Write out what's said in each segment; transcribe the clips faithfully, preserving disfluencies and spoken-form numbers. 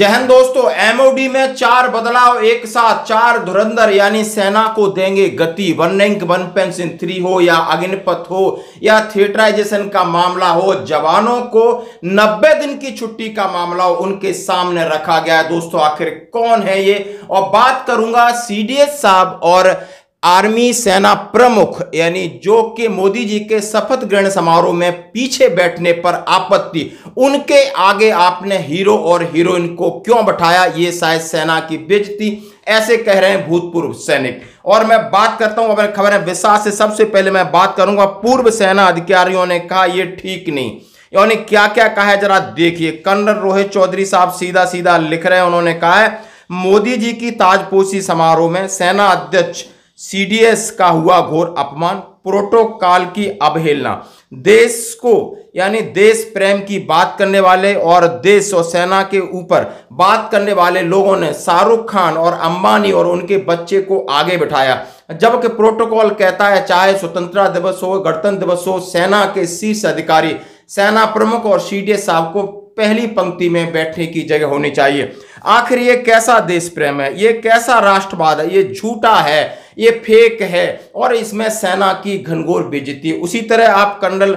जय हिंद दोस्तों। एमओडी में चार बदलाव एक साथ, चार धुरंधर यानी सेना को देंगे गति। One rank one pension three हो या अग्निपथ हो या थिएटराइजेशन का मामला हो, जवानों को नब्बे दिन की छुट्टी का मामला हो, उनके सामने रखा गया है। दोस्तों आखिर कौन है ये, और बात करूंगा सीडीएस साहब और आर्मी सेना प्रमुख यानी जो कि मोदी जी के शपथ ग्रहण समारोह में पीछे बैठने पर आपत्ति, उनके आगे आपने हीरो और हीरोइन को क्यों बैठाया, ये शायद सेना की बेइज्जती ऐसे कह रहे हैं भूतपूर्व सैनिक। और मैं बात करता हूं अपनी खबर है विस्तार से। सबसे पहले मैं बात करूंगा पूर्व सेना अधिकारियों ने कहा ये ठीक नहीं, यानी क्या क्या कहा है जरा देखिए। कर्नल रोहित चौधरी साहब सीधा सीधा लिख रहे हैं, उन्होंने कहा है मोदी जी की ताजपोशी समारोह में सेना अध्यक्ष सीडीएस का हुआ घोर अपमान, प्रोटोकॉल की अवहेलना, देश को यानी देश प्रेम की बात करने वाले और देश और सेना के ऊपर बात करने वाले लोगों ने शाहरुख खान और अंबानी और उनके बच्चे को आगे बिठाया, जबकि प्रोटोकॉल कहता है चाहे स्वतंत्रता दिवस हो गणतंत्र दिवस हो, सेना के शीर्ष अधिकारी सेना प्रमुख और सीडीएस साहब को पहली पंक्ति में बैठने की जगह होनी चाहिए। आखिर ये कैसा देश प्रेम है, ये कैसा राष्ट्रवाद है, ये झूठा है, ये फेक है और इसमें सेना की घनघोर बेइज्जती है। उसी तरह आप कर्नल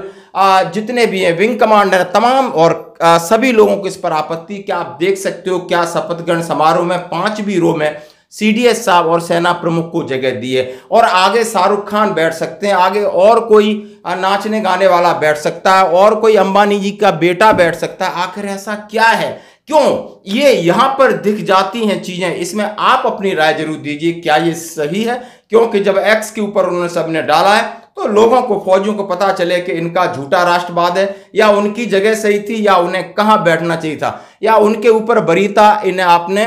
जितने भी हैं विंग कमांडर तमाम और आ, सभी लोगों को इस पर आपत्ति। क्या आप देख सकते हो क्या शपथ ग्रहण समारोह में पांचवी रो में सीडीएस साहब और सेना प्रमुख को जगह दी है, और आगे शाहरुख खान बैठ सकते हैं, आगे और कोई नाचने गाने वाला बैठ सकता है, और कोई अंबानी जी का बेटा बैठ सकता है। आखिर ऐसा क्या है, क्यों ये यहां पर दिख जाती हैं चीजें, इसमें आप अपनी राय जरूर दीजिए क्या ये सही है। क्योंकि जब एक्स के ऊपर उन्होंने सबने डाला है तो लोगों को फौजियों को पता चले कि इनका झूठा राष्ट्रवाद है, या उनकी जगह सही थी, या उन्हें कहाँ बैठना चाहिए था, या उनके ऊपर बरीता इन्हें आपने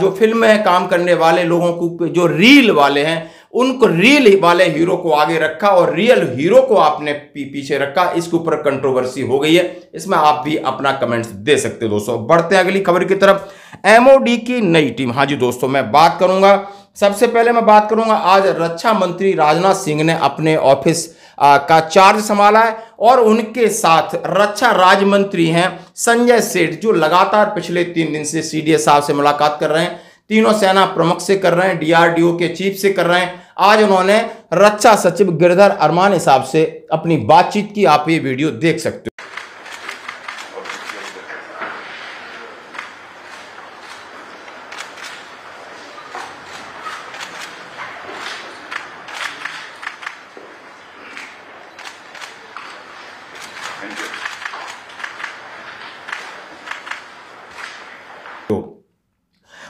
जो फिल्म में काम करने वाले लोगों को जो रील वाले हैं उनको रील वाले हीरो को आगे रखा और रियल हीरो को आपने पीछे रखा। इसके ऊपर कंट्रोवर्सी हो गई है, इसमें आप भी अपना कमेंट्स दे सकते हो। दोस्तों बढ़ते हैं अगली खबर की तरफ। एमओडी की नई टीम, हाँ जी दोस्तों मैं बात करूंगा, सबसे पहले मैं बात करूंगा आज रक्षा मंत्री राजनाथ सिंह ने अपने ऑफिस का चार्ज संभाला है और उनके साथ रक्षा राज्य मंत्री हैं संजय सेठ, जो लगातार पिछले तीन दिन से सीडीएस साहब से मुलाकात कर रहे हैं, तीनों सेना प्रमुख से कर रहे हैं, डीआरडीओ के चीफ से कर रहे हैं। आज उन्होंने रक्षा सचिव गिरधर अरमाने साहब से अपनी बातचीत की, आप ये वीडियो देख सकते हो।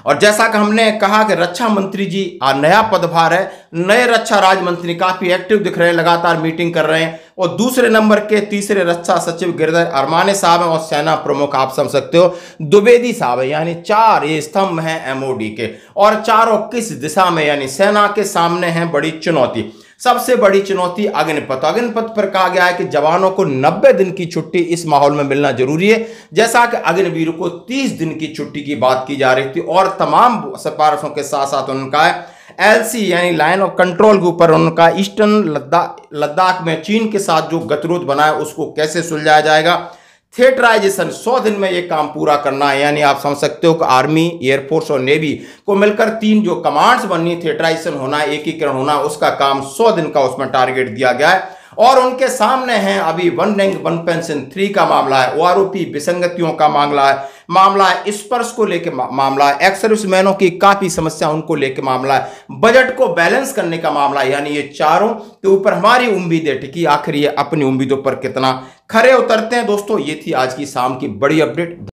और जैसा कि हमने कहा कि रक्षा मंत्री जी नया पदभार है, नए रक्षा राज्य मंत्री काफी एक्टिव दिख रहे हैं, लगातार मीटिंग कर रहे हैं, और दूसरे नंबर के तीसरे रक्षा सचिव गिरधर अरमाने साहब हैं और सेना प्रमुख आप समझ सकते हो द्विवेदी साहब है, यानी चार ये स्तंभ हैं एमओडी के, और चारों किस दिशा में, यानी सेना के सामने है बड़ी चुनौती। सबसे बड़ी चुनौती अग्निपथ। अग्निपथ पर कहा गया है कि जवानों को नब्बे दिन की छुट्टी इस माहौल में मिलना जरूरी है, जैसा कि अग्निवीर को तीस दिन की छुट्टी की बात की जा रही थी, और तमाम सिफारिशों के साथ साथ उनका एलसी यानी लाइन ऑफ कंट्रोल के ऊपर उनका ईस्टर्न लद्दाख लद्दाख में चीन के साथ जो गतिरोध बना है उसको कैसे सुलझाया जाएगा। थिएटराइजेशन सौ दिन में ये काम पूरा करना है, यानी आप समझ सकते हो कि आर्मी एयरफोर्स और नेवी को मिलकर तीन जो कमांड्स बननी, थिएटराइजेशन होना, एकीकरण होना, उसका काम सौ दिन का उसमें टारगेट दिया गया है। और उनके सामने है अभी one rank one pension three का मामला है, ओआरओपी विसंगतियों का मामला है मामला है स्पर्श को लेकर मामला है, एक्स सर्विसमैनों की काफी समस्या उनको लेकर मामला है, बजट को बैलेंस करने का मामला है। यानी ये चारों के ऊपर हमारी उम्मीदें टिकी, आखिर ये अपनी उम्मीदों पर कितना खरे उतरते हैं। दोस्तों ये थी आज की शाम की बड़ी अपडेट।